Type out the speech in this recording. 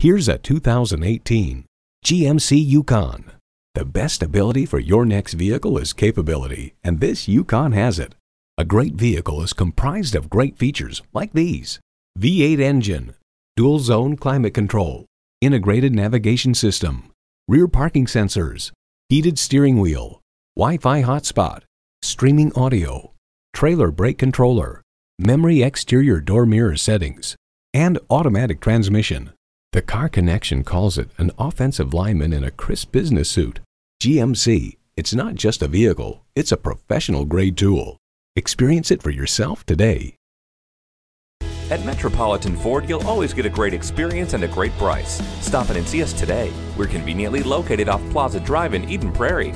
Here's a 2018 GMC Yukon. The best ability for your next vehicle is capability, and this Yukon has it. A great vehicle is comprised of great features like these: V8 engine, dual zone climate control, integrated navigation system, rear parking sensors, heated steering wheel, Wi-Fi hotspot, streaming audio, trailer brake controller, memory exterior door mirror settings, and automatic transmission. The Car Connection calls it an offensive lineman in a crisp business suit. GMC, it's not just a vehicle, it's a professional grade tool. Experience it for yourself today. At Metropolitan Ford, you'll always get a great experience and a great price. Stop in and see us today. We're conveniently located off Plaza Drive in Eden Prairie.